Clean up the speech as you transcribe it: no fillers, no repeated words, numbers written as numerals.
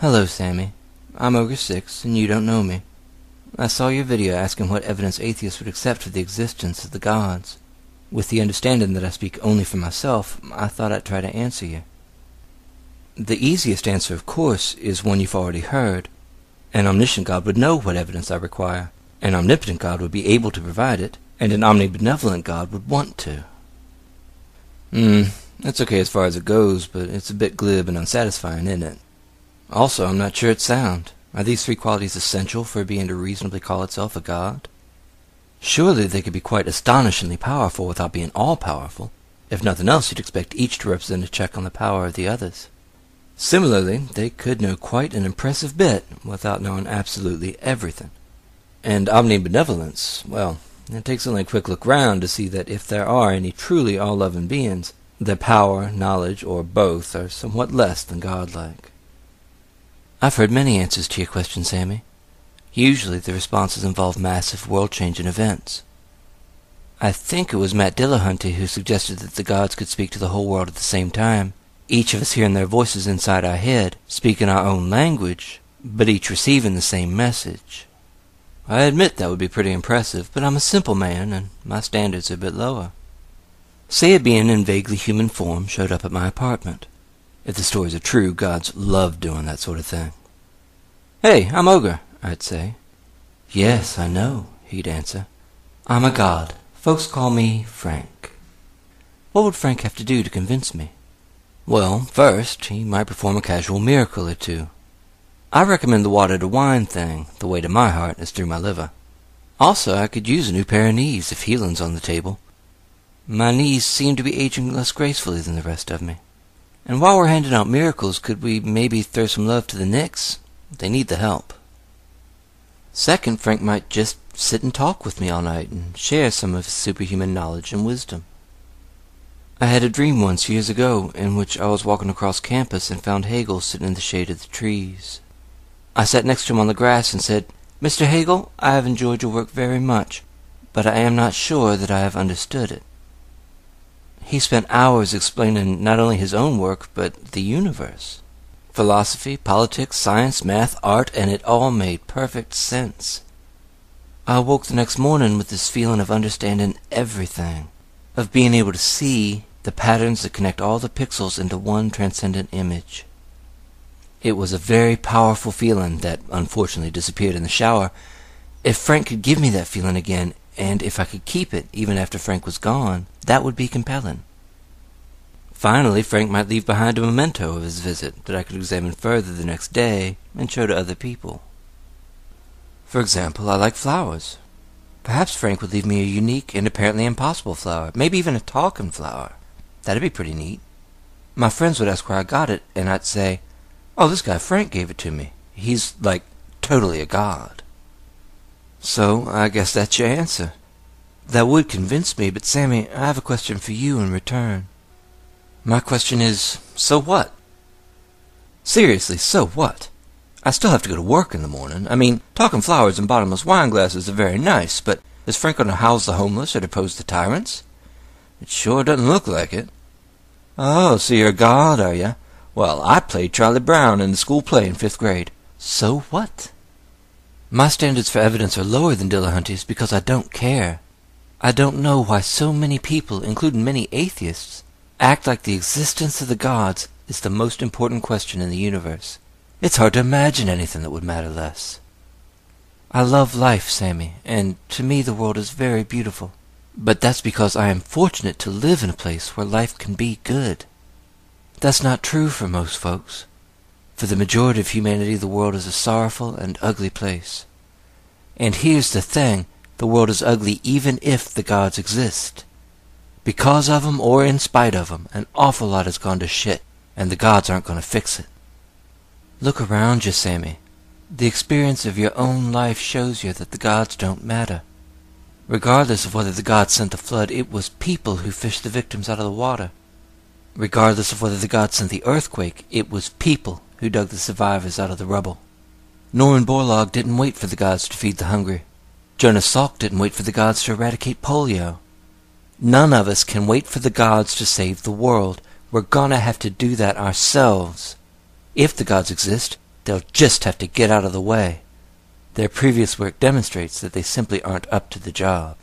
Hello, Sammy. I'm Ogre6, and you don't know me. I saw your video asking what evidence atheists would accept for the existence of the gods. With the understanding that I speak only for myself, I thought I'd try to answer you. The easiest answer, of course, is one you've already heard. An omniscient God would know what evidence I require. An omnipotent God would be able to provide it, and an omnibenevolent God would want to. That's okay as far as it goes, but it's a bit glib and unsatisfying, isn't it? Also, I'm not sure it's sound. Are these three qualities essential for a being to reasonably call itself a god? Surely they could be quite astonishingly powerful without being all-powerful. If nothing else, you'd expect each to represent a check on the power of the others. Similarly, they could know quite an impressive bit without knowing absolutely everything. And omnibenevolence, well, it takes only a quick look round to see that if there are any truly all-loving beings, their power, knowledge, or both are somewhat less than godlike. I've heard many answers to your question, Sammy. Usually the responses involve massive world-changing events. I think it was Matt Dillahunty who suggested that the gods could speak to the whole world at the same time, each of us hearing their voices inside our head, speaking our own language, but each receiving the same message. I admit that would be pretty impressive, but I'm a simple man, and my standards are a bit lower. Say a being in vaguely human form showed up at my apartment. If the stories are true, gods love doing that sort of thing. "Hey, I'm Ogre," I'd say. "Yes, I know," he'd answer. "I'm a god. Folks call me Frank." What would Frank have to do to convince me? Well, first, he might perform a casual miracle or two. I recommend the water-to-wine thing. The way to my heart is through my liver. Also, I could use a new pair of knees if healing's on the table. My knees seem to be aging less gracefully than the rest of me. And while we're handing out miracles, could we maybe throw some love to the Knicks? They need the help. Second, Frank might just sit and talk with me all night and share some of his superhuman knowledge and wisdom. I had a dream once years ago in which I was walking across campus and found Hegel sitting in the shade of the trees. I sat next to him on the grass and said, "Mr. Hegel, I have enjoyed your work very much, but I am not sure that I have understood it." He spent hours explaining not only his own work, but the universe. Philosophy, politics, science, math, art, and it all made perfect sense. I awoke the next morning with this feeling of understanding everything, of being able to see the patterns that connect all the pixels into one transcendent image. It was a very powerful feeling that unfortunately disappeared in the shower. If Frank could give me that feeling again, and if I could keep it even after Frank was gone, that would be compelling. Finally, Frank might leave behind a memento of his visit that I could examine further the next day and show to other people. For example, I like flowers. Perhaps Frank would leave me a unique and apparently impossible flower, maybe even a talking flower. That'd be pretty neat. My friends would ask where I got it, and I'd say, "Oh, this guy Frank gave it to me. He's, like, totally a god." So, I guess that's your answer. That would convince me, but Sammy, I have a question for you in return. My question is, so what? Seriously, so what? I still have to go to work in the morning. I mean, talking flowers and bottomless wine glasses are very nice, but is Frank going to house the homeless or depose the tyrants? It sure doesn't look like it. Oh, so you're a god, are you? Well, I played Charlie Brown in the school play in 5th grade. So what? My standards for evidence are lower than Dillahunty's because I don't care. I don't know why so many people, including many atheists, act like the existence of the gods is the most important question in the universe. It's hard to imagine anything that would matter less. I love life, Sammy, and to me the world is very beautiful. But that's because I am fortunate to live in a place where life can be good. That's not true for most folks. For the majority of humanity, the world is a sorrowful and ugly place. And here's the thing, the world is ugly even if the gods exist. Because of them or in spite of them, an awful lot has gone to shit, and the gods aren't going to fix it. Look around you, Sammy. The experience of your own life shows you that the gods don't matter. Regardless of whether the gods sent the flood, it was people who fished the victims out of the water. Regardless of whether the gods sent the earthquake, it was people who dug the survivors out of the rubble. Norman Borlaug didn't wait for the gods to feed the hungry. Jonas Salk didn't wait for the gods to eradicate polio. None of us can wait for the gods to save the world. We're gonna have to do that ourselves. If the gods exist, They'll just have to get out of the way. Their previous work demonstrates that they simply aren't up to the job.